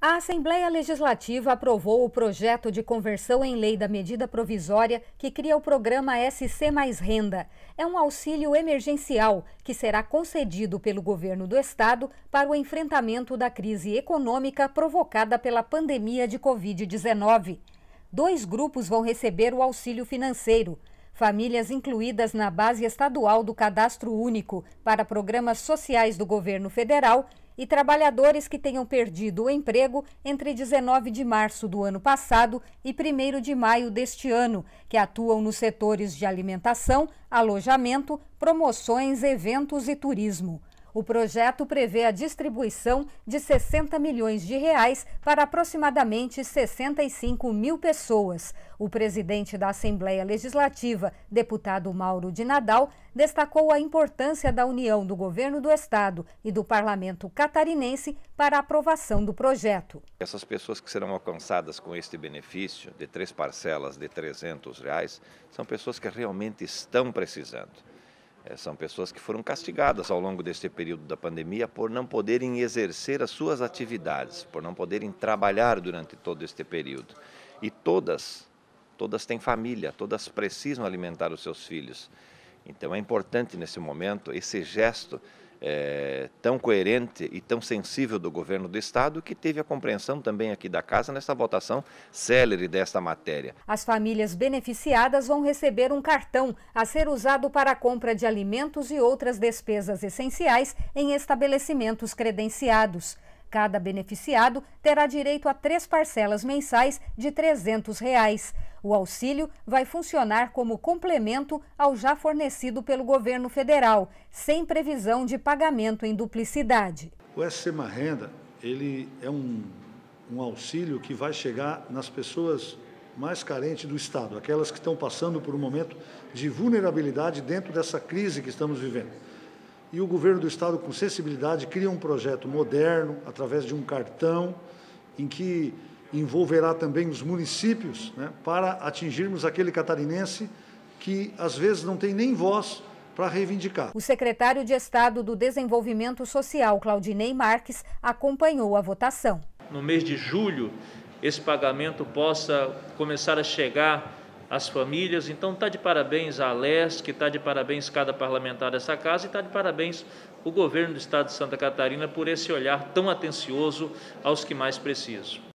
A Assembleia Legislativa aprovou o projeto de conversão em lei da medida provisória que cria o programa SC Mais Renda. É um auxílio emergencial que será concedido pelo governo do estado para o enfrentamento da crise econômica provocada pela pandemia de Covid-19. Dois grupos vão receber o auxílio financeiro. Famílias incluídas na base estadual do Cadastro Único para programas sociais do governo federal e trabalhadores que tenham perdido o emprego entre 19 de março do ano passado e 1º de maio deste ano, que atuam nos setores de alimentação, alojamento, promoções, eventos e turismo. O projeto prevê a distribuição de R$ 60 milhões para aproximadamente 65 mil pessoas. O presidente da Assembleia Legislativa, deputado Mauro de Nadal, destacou a importância da união do governo do estado e do parlamento catarinense para a aprovação do projeto. Essas pessoas que serão alcançadas com este benefício de 3 parcelas de R$ 300 são pessoas que realmente estão precisando. São pessoas que foram castigadas ao longo deste período da pandemia por não poderem exercer as suas atividades, por não poderem trabalhar durante todo este período. E todas têm família, todas precisam alimentar os seus filhos. Então é importante nesse momento esse gesto tão coerente e tão sensível do governo do estado, que teve a compreensão também aqui da casa nessa votação célere desta matéria. As famílias beneficiadas vão receber um cartão a ser usado para a compra de alimentos e outras despesas essenciais em estabelecimentos credenciados. Cada beneficiado terá direito a 3 parcelas mensais de R$ 300. O auxílio vai funcionar como complemento ao já fornecido pelo governo federal, sem previsão de pagamento em duplicidade. O SC Mais Renda, ele é um auxílio que vai chegar nas pessoas mais carentes do estado, aquelas que estão passando por um momento de vulnerabilidade dentro dessa crise que estamos vivendo. E o governo do estado, com sensibilidade, cria um projeto moderno, através de um cartão, em que envolverá também os municípios, né, para atingirmos aquele catarinense que às vezes não tem nem voz para reivindicar. O secretário de Estado do Desenvolvimento Social, Claudinei Marques, acompanhou a votação. No mês de julho, esse pagamento possa começar a chegar às famílias. Então está de parabéns a Alesc, está de parabéns cada parlamentar dessa casa e está de parabéns o governo do estado de Santa Catarina por esse olhar tão atencioso aos que mais precisam.